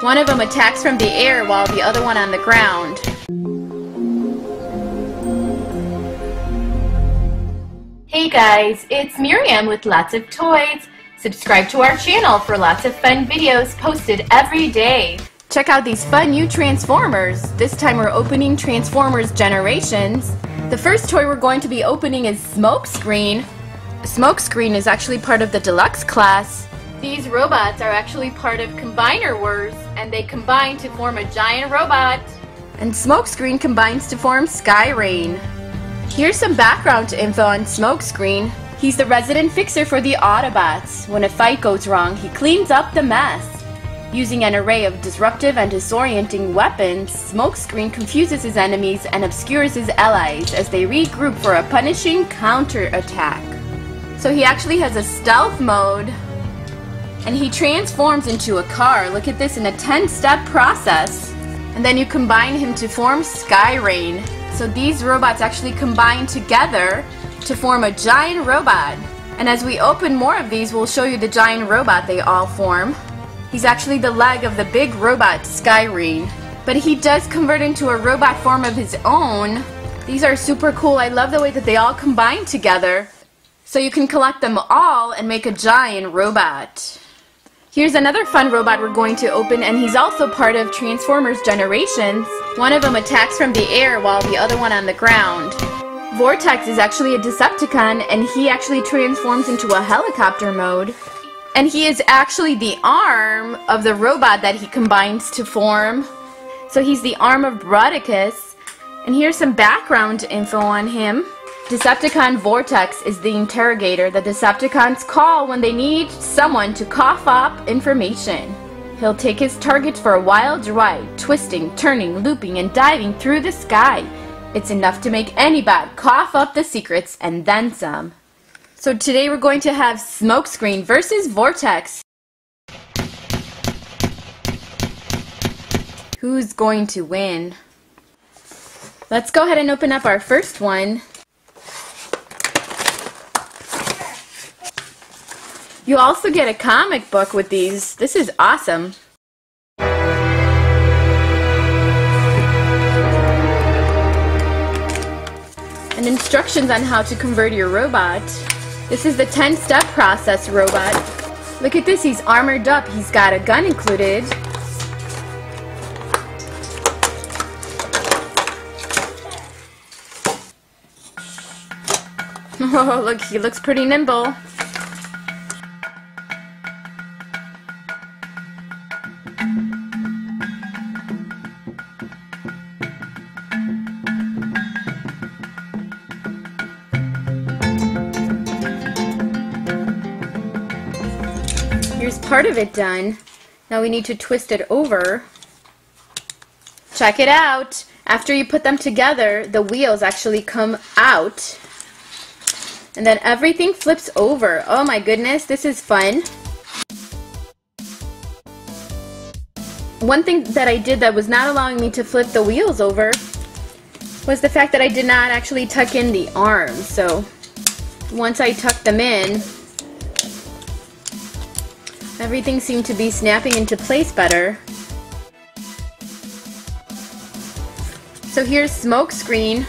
One of them attacks from the air while the other one on the ground. Hey guys, it's Miriam with Lots of Toys. Subscribe to our channel for lots of fun videos posted every day. Check out these fun new Transformers. This time we're opening Transformers Generations. The first toy we're going to be opening is Smokescreen. Smokescreen is actually part of the Deluxe class. These robots are actually part of Combiner Wars, and they combine to form a giant robot. And Smokescreen combines to form Skyrain. Here's some background info on Smokescreen. He's the resident fixer for the Autobots. When a fight goes wrong, he cleans up the mess. Using an array of disruptive and disorienting weapons, Smokescreen confuses his enemies and obscures his allies as they regroup for a punishing counterattack. So he actually has a stealth mode. And he transforms into a car. Look at this, in a 10-step process. And then you combine him to form Skyrain. So these robots actually combine together to form a giant robot. And as we open more of these, we'll show you the giant robot they all form. He's actually the leg of the big robot Skyrain. But he does convert into a robot form of his own. These are super cool. I love the way that they all combine together. So you can collect them all and make a giant robot. Here's another fun robot we're going to open, and he's also part of Transformers Generations. One of them attacks from the air while the other one on the ground. Vortex is actually a Decepticon, and he actually transforms into a helicopter mode. And he is actually the arm of the robot that he combines to form. So he's the arm of Bruticus. And here's some background info on him. Decepticon Vortex is the interrogator the Decepticons call when they need someone to cough up information. He'll take his target for a wild ride, twisting, turning, looping, and diving through the sky. It's enough to make anybody cough up the secrets and then some. So today we're going to have Smokescreen versus Vortex. Who's going to win? Let's go ahead and open up our first one. You also get a comic book with these. This is awesome. And instructions on how to convert your robot. This is the 10-step process robot. Look at this, he's armored up. He's got a gun included. Oh, look, he looks pretty nimble. Here's part of it done. Now we need to twist it over. Check it out. After you put them together, the wheels actually come out. And then everything flips over. Oh my goodness, this is fun. One thing that I did that was not allowing me to flip the wheels over was the fact that I did not actually tuck in the arms. So once I tucked them in, everything seemed to be snapping into place better. So here's Smokescreen.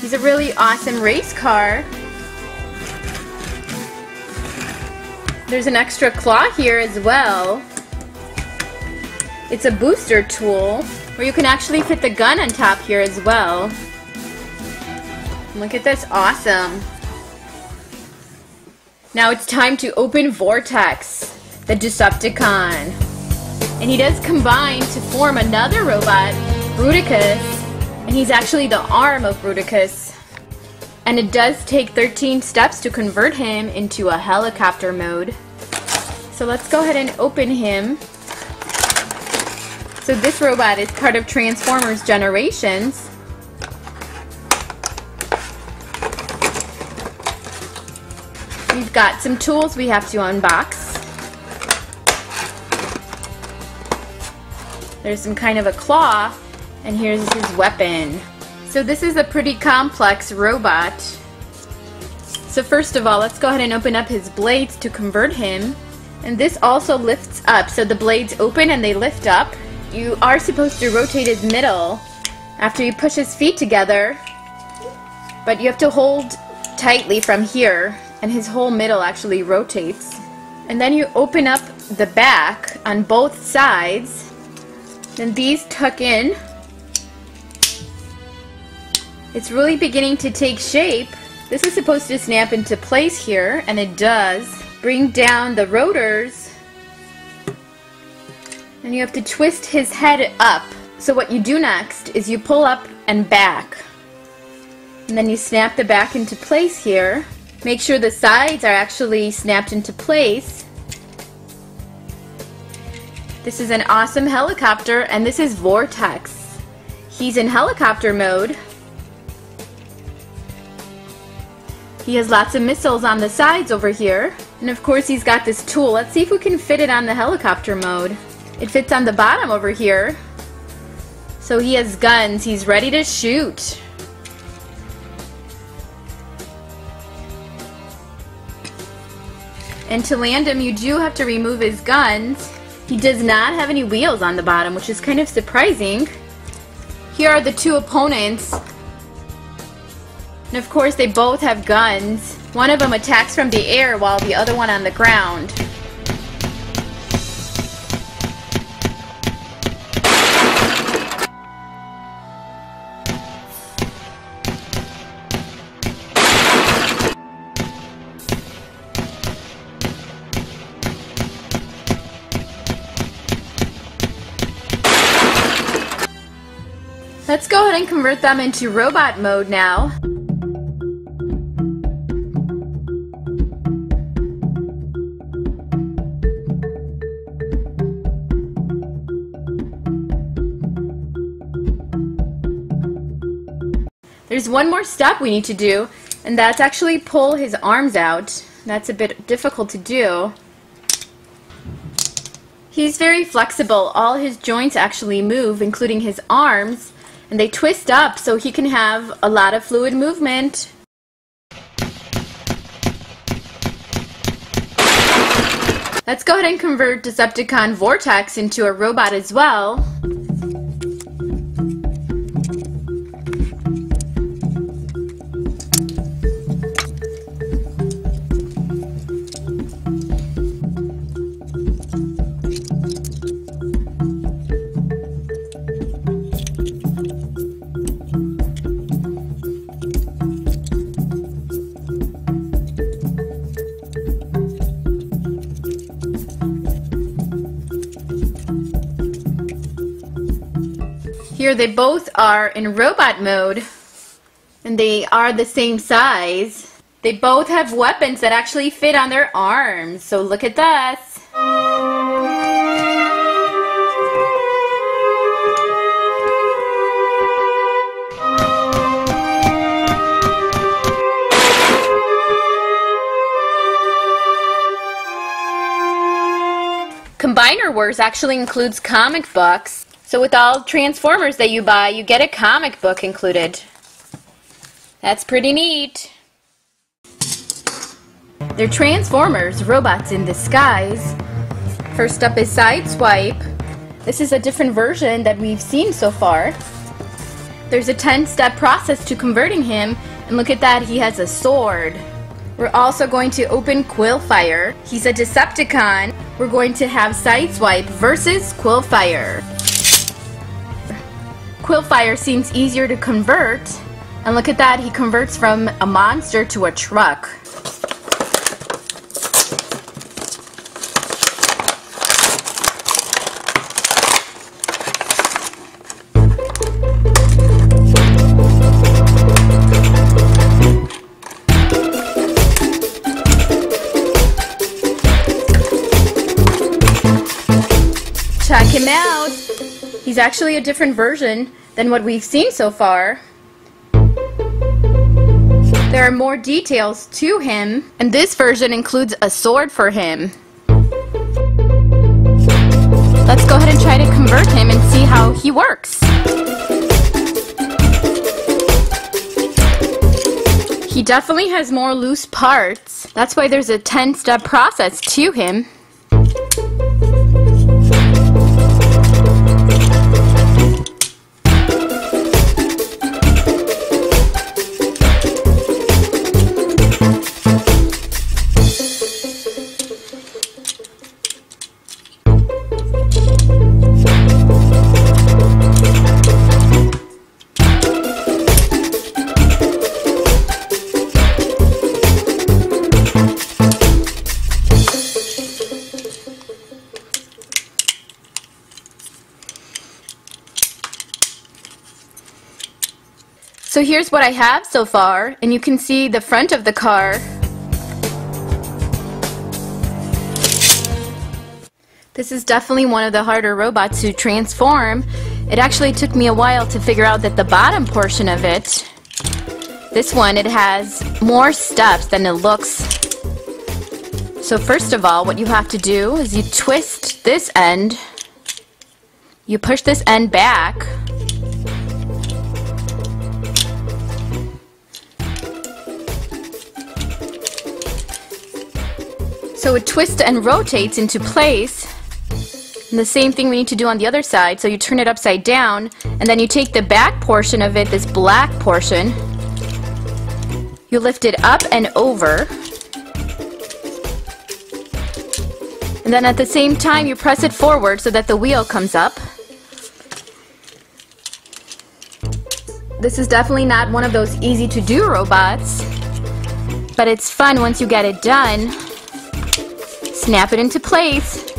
He's a really awesome race car. There's an extra claw here as well. It's a booster tool where you can actually fit the gun on top here as well. Look at this, awesome. Now it's time to open Vortex, the Decepticon. And he does combine to form another robot, Bruticus. And he's actually the arm of Bruticus. And it does take 13 steps to convert him into a helicopter mode. So let's go ahead and open him. So this robot is part of Transformers Generations. We've got some tools we have to unbox. There's some kind of a claw, and here's his weapon. So this is a pretty complex robot. So first of all, let's go ahead and open up his blades to convert him. And this also lifts up, so the blades open and they lift up. You are supposed to rotate his middle after you push his feet together, but you have to hold tightly from here, and his whole middle actually rotates. And then you open up the back on both sides, and these tuck in. It's really beginning to take shape. This is supposed to snap into place here, and it does. Bring down the rotors, and you have to twist his head up. So what you do next is you pull up and back, and then you snap the back into place here. Make sure the sides are actually snapped into place. This is an awesome helicopter, and this is Vortex. He's in helicopter mode. He has lots of missiles on the sides over here, and of course he's got this tool. Let's see if we can fit it on the helicopter mode. It fits on the bottom over here. So he has guns, he's ready to shoot. And to land him, you do have to remove his guns. He does not have any wheels on the bottom, which is kind of surprising. Here are the two opponents. And of course they both have guns. One of them attacks from the air while the other one on the ground. Let's go ahead and convert them into robot mode now. There's one more step we need to do, and that's actually pull his arms out. That's a bit difficult to do. He's very flexible. All his joints actually move, including his arms, and they twist up so he can have a lot of fluid movement. Let's go ahead and convert Decepticon Vortex into a robot as well. Here they both are in robot mode, and they are the same size. They both have weapons that actually fit on their arms, so look at this. Combiner Wars actually includes comic books. So with all Transformers that you buy, you get a comic book included. That's pretty neat. They're Transformers, Robots in Disguise. First up is Sideswipe. This is a different version that we've seen so far. There's a 10-step process to converting him, and look at that, he has a sword. We're also going to open Quillfire. He's a Decepticon. We're going to have Sideswipe versus Quillfire. Quillfire seems easier to convert, and look at that, he converts from a monster to a truck. Check him out! He's actually a different version than what we've seen so far. There are more details to him, and this version includes a sword for him. Let's go ahead and try to convert him and see how he works. He definitely has more loose parts. That's why there's a 10-step process to him. So here's what I have so far, and you can see the front of the car. This is definitely one of the harder robots to transform. It actually took me a while to figure out that the bottom portion of it, this one, it has more steps than it looks. So first of all, what you have to do is you twist this end, you push this end back, so it twists and rotates into place. And the same thing we need to do on the other side. So you turn it upside down, and then you take the back portion of it, this black portion, you lift it up and over, and then at the same time you press it forward so that the wheel comes up. This is definitely not one of those easy to do robots, but it's fun once you get it done. Snap it into place.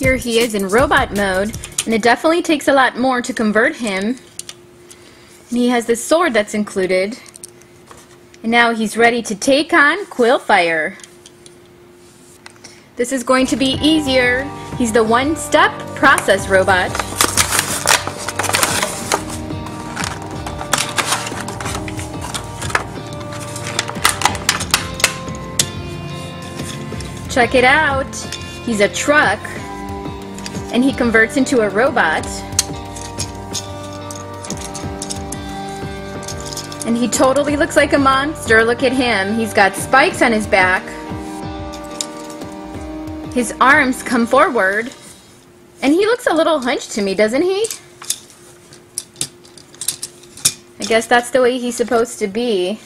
Here he is in robot mode, and it definitely takes a lot more to convert him. And he has this sword that's included, and now he's ready to take on Quillfire. This is going to be easier. He's the one-step process robot. Check it out. He's a truck, and he converts into a robot, and he totally looks like a monster. Look at him, he's got spikes on his back, his arms come forward, and he looks a little hunched to me, doesn't he? I guess that's the way he's supposed to be.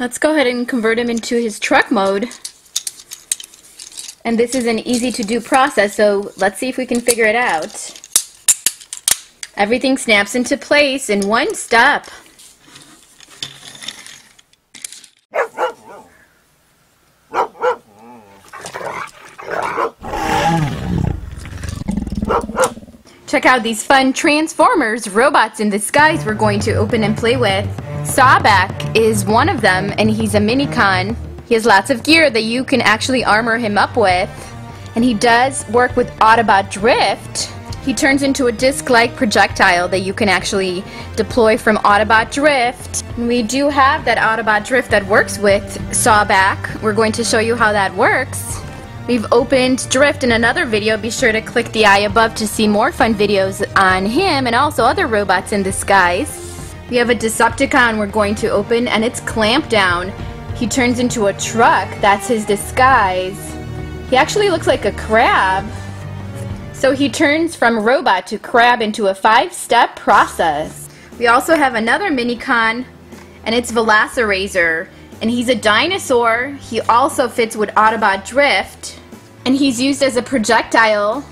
Let's go ahead and convert him into his truck mode. And this is an easy-to-do process, so let's see if we can figure it out. Everything snaps into place in one step. Check out these fun Transformers robots in disguise we're going to open and play with. Sawback is one of them, and he's a minicon. He has lots of gear that you can actually armor him up with. And he does work with Autobot Drift. He turns into a disc-like projectile that you can actually deploy from Autobot Drift. We do have that Autobot Drift that works with Sawback. We're going to show you how that works. We've opened Drift in another video. Be sure to click the eye above to see more fun videos on him and also other robots in disguise. We have a Decepticon we're going to open, and it's Clampdown. He turns into a truck. That's his disguise. He actually looks like a crab. So he turns from robot to crab into a 5-step process. We also have another minicon, and it's Velocirazor. And he's a dinosaur. He also fits with Autobot Drift. And he's used as a projectile.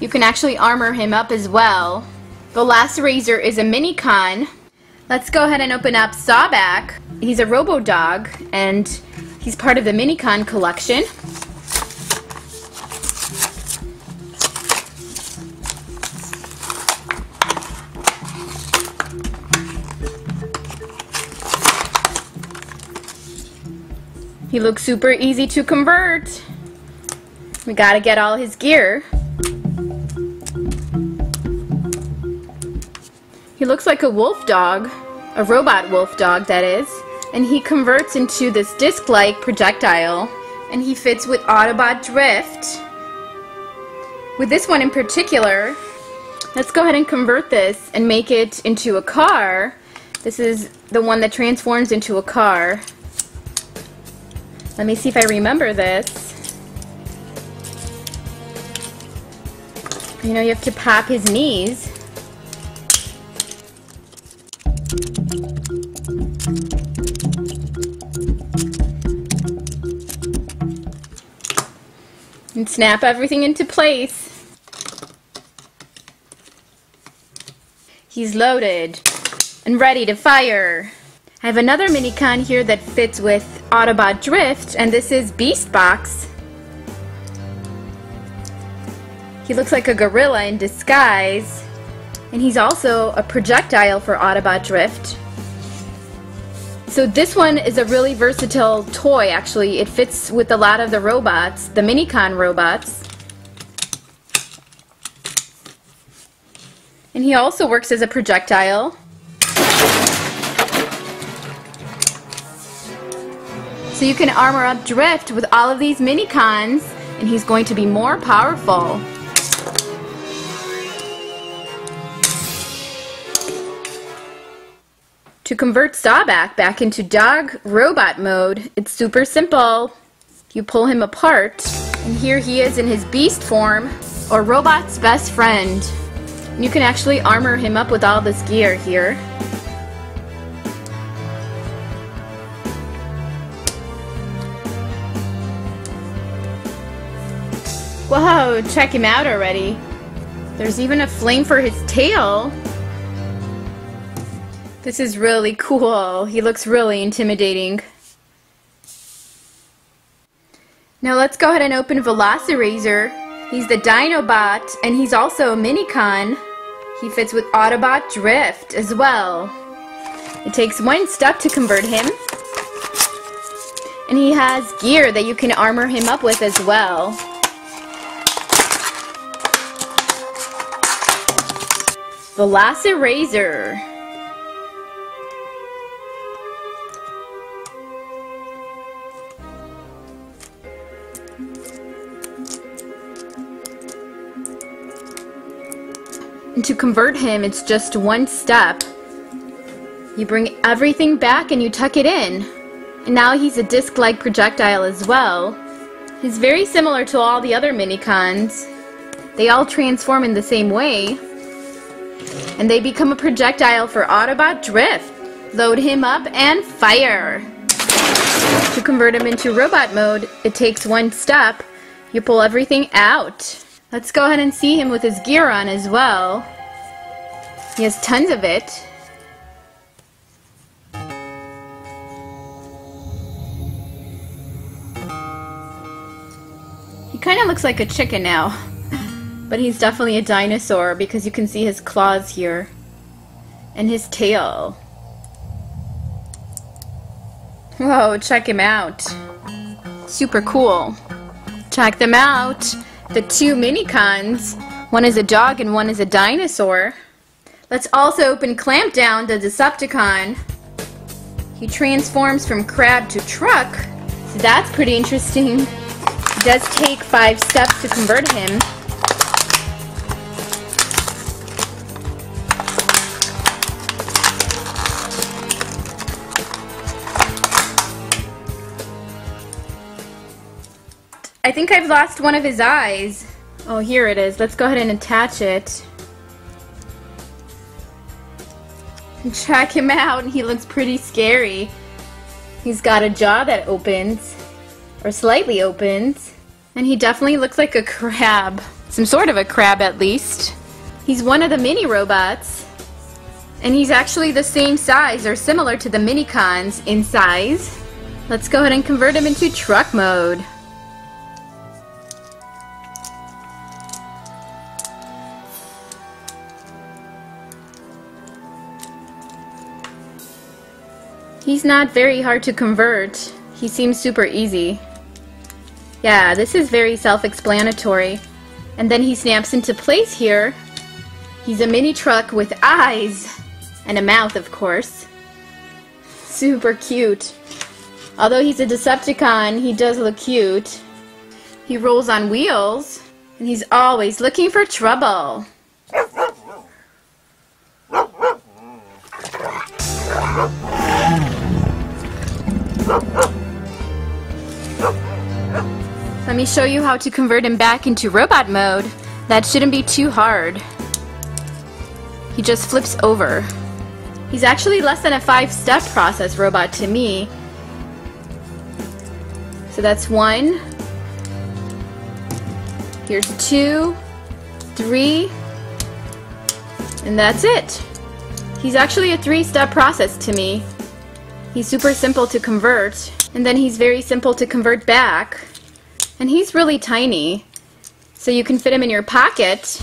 You can actually armor him up as well. Velocirazor is a minicon. Let's go ahead and open up Sawback. He's a robo-dog, and he's part of the minicon collection. He looks super easy to convert. We gotta get all his gear. He looks like a wolf dog, a robot wolf dog that is, and he converts into this disc-like projectile, and he fits with Autobot Drift. With this one in particular, let's go ahead and convert this and make it into a car. This is the one that transforms into a car. Let me see if I remember this. You know, you have to pop his knees. And snap everything into place. He's loaded and ready to fire. I have another minicon here that fits with Autobot Drift, and this is Beast Box. He looks like a gorilla in disguise, and he's also a projectile for Autobot Drift. So this one is a really versatile toy, actually. It fits with a lot of the robots, the minicon robots. And he also works as a projectile. So you can armor up Drift with all of these minicons, and he's going to be more powerful. To convert Sawback back into dog robot mode, it's super simple. You pull him apart, and here he is in his beast form, or robot's best friend. You can actually armor him up with all this gear here. Whoa, check him out already. There's even a flame for his tail. This is really cool. He looks really intimidating. Now let's go ahead and open Velocirazor. He's the Dinobot, and he's also a minicon. He fits with Autobot Drift as well. It takes one step to convert him. And he has gear that you can armor him up with as well. Velocirazor. And to convert him, it's just one step. You bring everything back and you tuck it in. And now he's a disc-like projectile as well. He's very similar to all the other minicons. They all transform in the same way. And they become a projectile for Autobot Drift. Load him up and fire. To convert him into robot mode, it takes one step. You pull everything out. Let's go ahead and see him with his gear on as well. He has tons of it. He kind of looks like a chicken now. But he's definitely a dinosaur because you can see his claws here. And his tail. Whoa, check him out. Super cool. Check them out. The two Minicons. One is a dog and one is a dinosaur. Let's also open Clampdown, the Decepticon. He transforms from crab to truck. So that's pretty interesting. It does take 5 steps to convert him. I think I've lost one of his eyes. Oh, here it is. Let's go ahead and attach it. Check him out. He looks pretty scary. He's got a jaw that opens, or slightly opens. And he definitely looks like a crab. Some sort of a crab, at least. He's one of the mini robots. And he's actually the same size, or similar to the Minicons in size. Let's go ahead and convert him into truck mode. He's not very hard to convert. He seems super easy. Yeah, this is very self-explanatory. And then he snaps into place here. He's a mini truck with eyes and a mouth, of course. Super cute. Although he's a Decepticon, he does look cute. He rolls on wheels, and he's always looking for trouble. Let me show you how to convert him back into robot mode. That shouldn't be too hard. He just flips over. He's actually less than a 5-step process robot to me. So that's 1. Here's 2, 3, and that's it. He's actually a 3-step process to me. He's super simple to convert, and then he's very simple to convert back. And he's really tiny, so you can fit him in your pocket.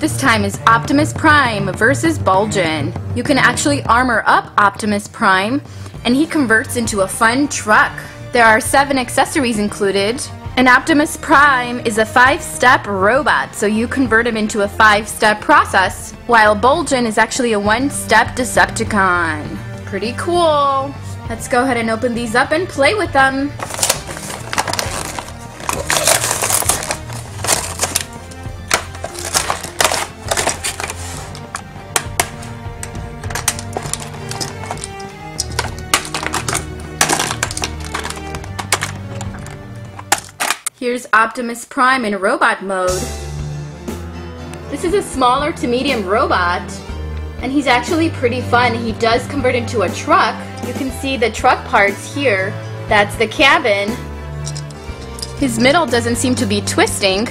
This time is Optimus Prime versus Bulgin. You can actually armor up Optimus Prime, and he converts into a fun truck. There are 7 accessories included, and Optimus Prime is a 5-step robot, so you convert him into a 5-step process, while Bulgin is actually a 1-step Decepticon. Pretty cool. Let's go ahead and open these up and play with them. Here's Optimus Prime in robot mode. This is a smaller to medium robot, and he's actually pretty fun. He does convert into a truck. You can see the truck parts here. That's the cabin. His middle doesn't seem to be twisting,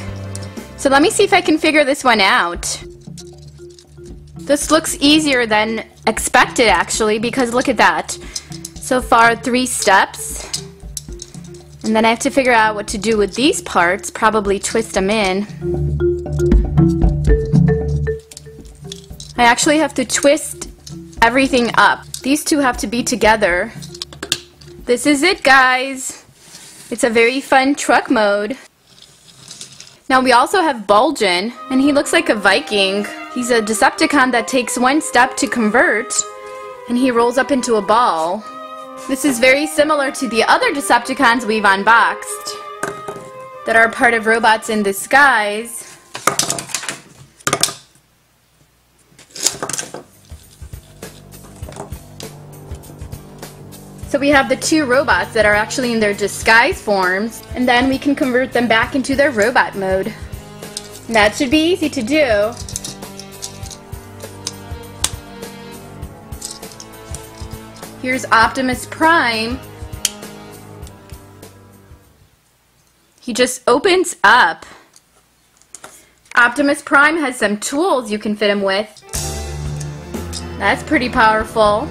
so let me see if I can figure this one out. This looks easier than expected, actually, because look at that. So far, 3 steps. And then I have to figure out what to do with these parts, probably twist them in. I actually have to twist everything up. These two have to be together. This is it, guys. It's a very fun truck mode. Now we also have Bulgin, and he looks like a Viking. He's a Decepticon that takes one step to convert, and he rolls up into a ball. This is very similar to the other Decepticons we've unboxed that are part of Robots in Disguise. So we have the two robots that are actually in their disguise forms, and then we can convert them back into their robot mode. And that should be easy to do. Here's Optimus Prime. He just opens up. Optimus Prime has some tools you can fit him with. That's pretty powerful.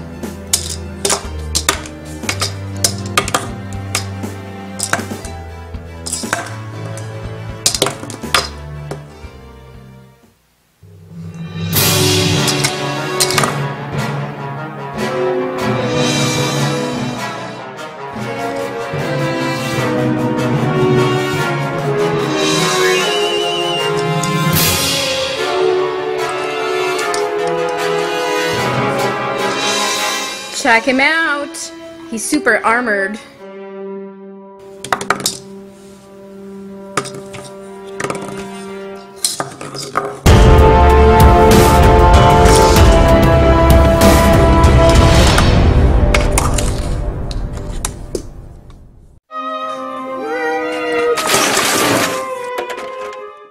Check him out. He's super armored.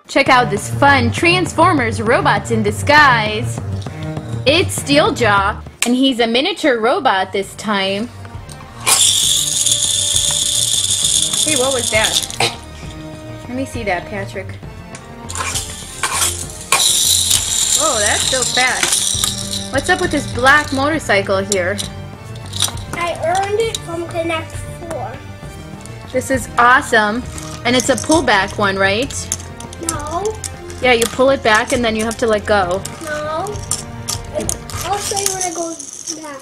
Check out this fun Transformers Robots in Disguise. It's Steeljaw. And he's a miniature robot this time. Hey, what was that? Let me see that, Patrick. Whoa, that's so fast. What's up with this black motorcycle here? I earned it from Connect 4. This is awesome. And it's a pullback one, right? No. Yeah, you pull it back and then you have to let go. No. Also, you want to go back.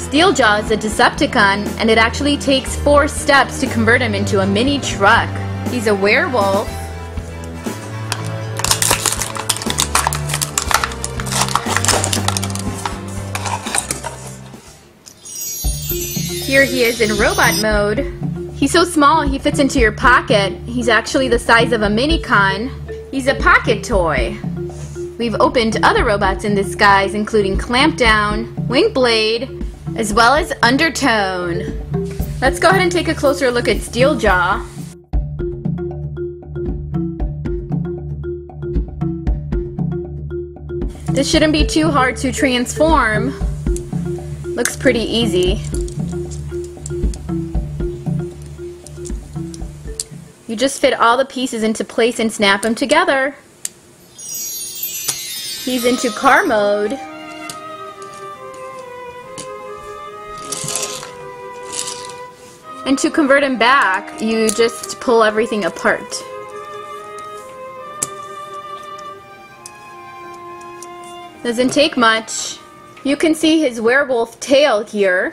Steeljaw is a Decepticon, and it actually takes 4 steps to convert him into a mini truck. He's a werewolf. Here he is in robot mode. He's so small, he fits into your pocket. He's actually the size of a Minicon. He's a pocket toy. We've opened other Robots in Disguise, including Clampdown, Wingblade, as well as Undertone. Let's go ahead and take a closer look at Steeljaw. This shouldn't be too hard to transform. Looks pretty easy. You just fit all the pieces into place and snap them together. He's into car mode. And to convert him back, you just pull everything apart. Doesn't take much. You can see his werewolf tail here.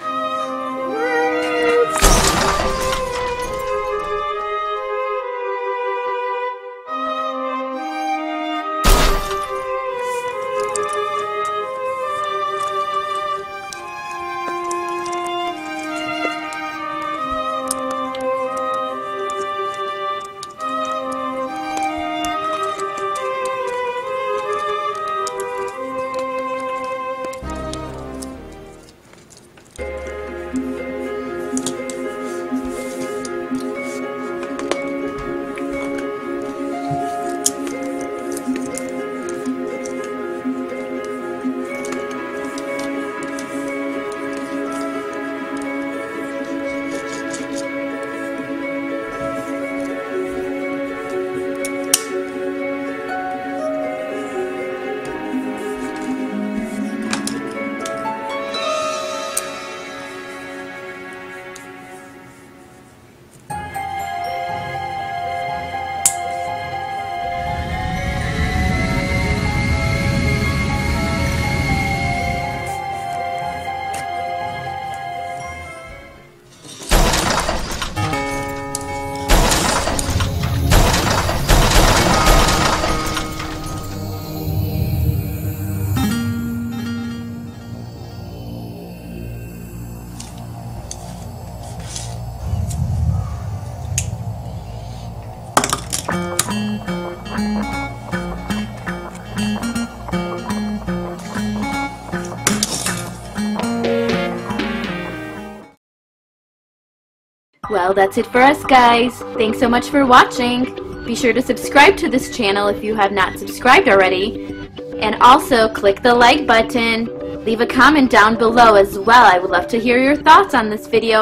Well, that's it for us, guys. Thanks so much for watching. Be sure to subscribe to this channel if you have not subscribed already. And also, click the like button. Leave a comment down below as well. I would love to hear your thoughts on this video.